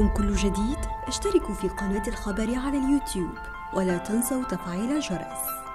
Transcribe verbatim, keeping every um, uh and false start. يأتيكم كل جديد اشتركوا في قناة الخبر على اليوتيوب ولا تنسوا تفعيل الجرس.